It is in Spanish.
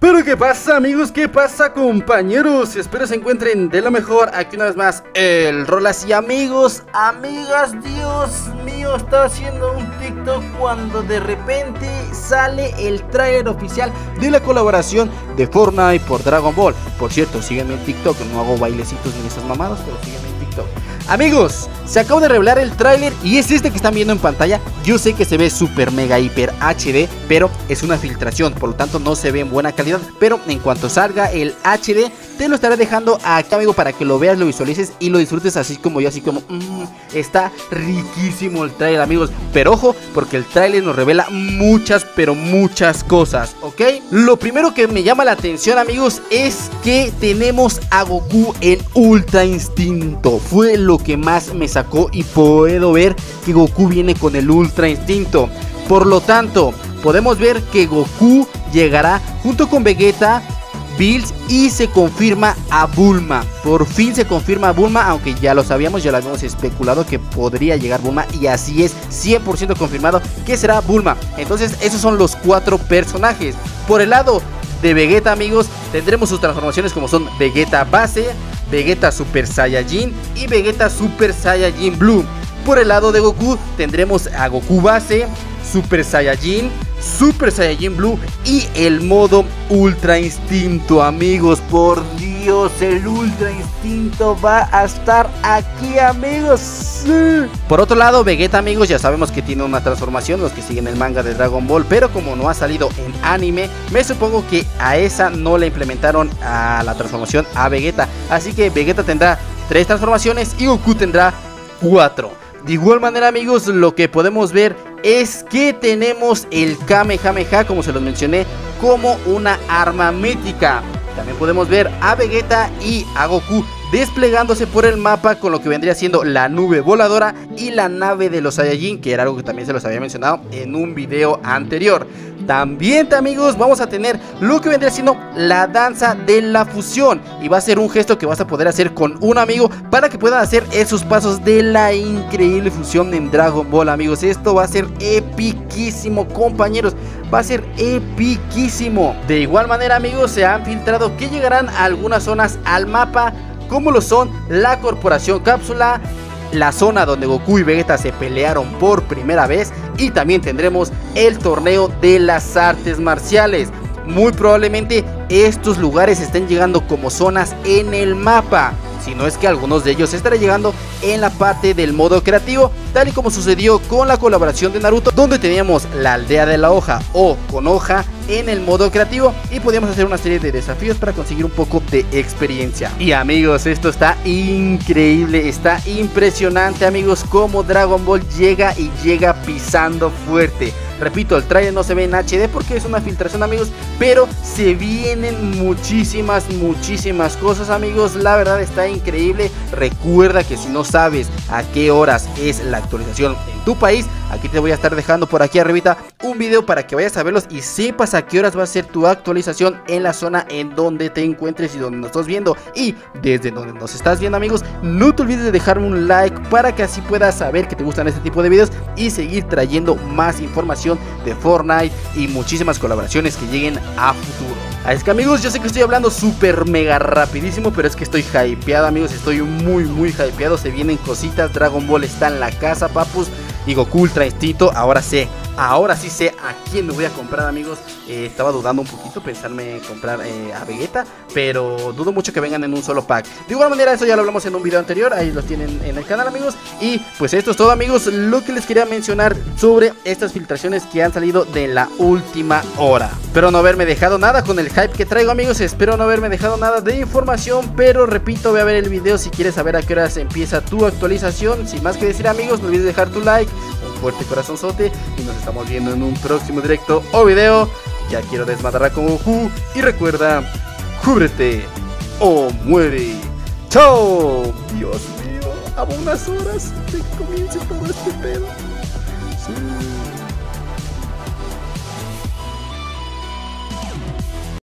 Pero ¿qué pasa, amigos? ¿Qué pasa, compañeros? Espero se encuentren de lo mejor. Aquí una vez más el Rolas. Y amigos, amigas, Dios mío, estaba haciendo un TikTok cuando de repente sale el tráiler oficial de la colaboración de Fortnite por Dragon Ball. Por cierto, sígueme en TikTok, no hago bailecitos ni esas mamadas, pero sígueme en TikTok. Amigos, se acaba de revelar el tráiler y es este que están viendo en pantalla. Yo sé que se ve super mega hiper HD, pero es una filtración, por lo tanto no se ve en buena calidad. Pero en cuanto salga el HD, te lo estaré dejando acá, amigo, para que lo veas, lo visualices y lo disfrutes así como yo, así como está riquísimo el tráiler, amigos. Pero ojo, porque el tráiler nos revela muchas, pero muchas cosas, ¿ok? Lo primero que me llama la atención, amigos, es que tenemos a Goku en Ultra Instinto. Fue lo que más me sacó y puedo ver que Goku viene con el Ultra Instinto. Por lo tanto, podemos ver que Goku llegará junto con Vegeta, Bills, y se confirma a Bulma. Por fin se confirma a Bulma, aunque ya lo sabíamos, ya lo habíamos especulado que podría llegar Bulma, y así es, 100% confirmado que será Bulma. Entonces esos son los cuatro personajes. Por el lado de Vegeta, amigos, tendremos sus transformaciones, como son Vegeta Base, Vegeta Super Saiyajin y Vegeta Super Saiyajin Blue. Por el lado de Goku tendremos a Goku Base, Super Saiyajin, Super Saiyajin Blue y el modo Ultra Instinto, amigos. Por Dios, el Ultra Instinto va a estar aquí, amigos. Sí. Por otro lado, Vegeta, amigos, ya sabemos que tiene una transformación, los que siguen el manga de Dragon Ball, pero como no ha salido en anime, me supongo que a esa no le implementaron a la transformación a Vegeta. Así que Vegeta tendrá 3 transformaciones y Goku tendrá 4. De igual manera, amigos, lo que podemos ver es que tenemos el Kamehameha, como se los mencioné, como una arma mítica. También podemos ver a Vegeta y a Goku desplegándose por el mapa con lo que vendría siendo la nube voladora y la nave de los Saiyajin, que era algo que también se los había mencionado en un video anterior. También, amigos, vamos a tener lo que vendría siendo la danza de la fusión, y va a ser un gesto que vas a poder hacer con un amigo para que puedan hacer esos pasos de la increíble fusión en Dragon Ball, amigos. Esto va a ser epiquísimo, compañeros, va a ser epiquísimo. De igual manera, amigos, se han filtrado que llegarán a algunas zonas al mapa, como lo son la Corporación Cápsula, la zona donde Goku y Vegeta se pelearon por primera vez, y también tendremos el torneo de las artes marciales. Muy probablemente estos lugares estén llegando como zonas en el mapa, si no es que algunos de ellos estarán llegando en la parte del modo creativo, tal y como sucedió con la colaboración de Naruto, donde teníamos la aldea de la hoja o con hoja en el modo creativo, y podíamos hacer una serie de desafíos para conseguir un poco de experiencia. Y amigos, esto está increíble, está impresionante, amigos, cómo Dragon Ball llega y llega pisando fuerte. Repito, el trailer no se ve en HD porque es una filtración, amigos, pero se vienen muchísimas cosas, amigos. La verdad está increíble. Recuerda que si no sabes a qué horas es la actualización en tu país, aquí te voy a estar dejando por aquí arribita un video para que vayas a verlos y sepas a qué horas va a ser tu actualización en la zona en donde te encuentres y donde nos estás viendo. Y desde donde nos estás viendo, amigos, no te olvides de dejarme un like para que así puedas saber que te gustan este tipo de videos y seguir trayendo más información de Fortnite y muchísimas colaboraciones que lleguen a futuro. Así que, amigos, yo sé que estoy hablando super mega rapidísimo, pero es que estoy hypeado, amigos, estoy muy hypeado. Se vienen cositas, Dragon Ball está en la casa, papus, y Goku Ultra Instinto. Ahora sí sé a quién me voy a comprar, amigos. Estaba dudando un poquito, pensarme en comprar a Vegeta, pero dudo mucho que vengan en un solo pack. De igual manera, eso ya lo hablamos en un video anterior, ahí los tienen en el canal, amigos. Y pues esto es todo, amigos, lo que les quería mencionar sobre estas filtraciones que han salido de la última hora. Espero no haberme dejado nada con el hype que traigo, amigos, espero no haberme dejado nada de información, pero repito, ve a ver el video si quieres saber a qué horas empieza tu actualización. Sin más que decir, amigos, no olvides dejar tu like, un fuerte corazonzote, y nos estamos viendo en un próximo directo o video. Ya quiero desmadrar con Goku, y recuerda, cúbrete o muere. ¡Chao! Dios mío, a unas horas de que comience todo este pedo. Sí.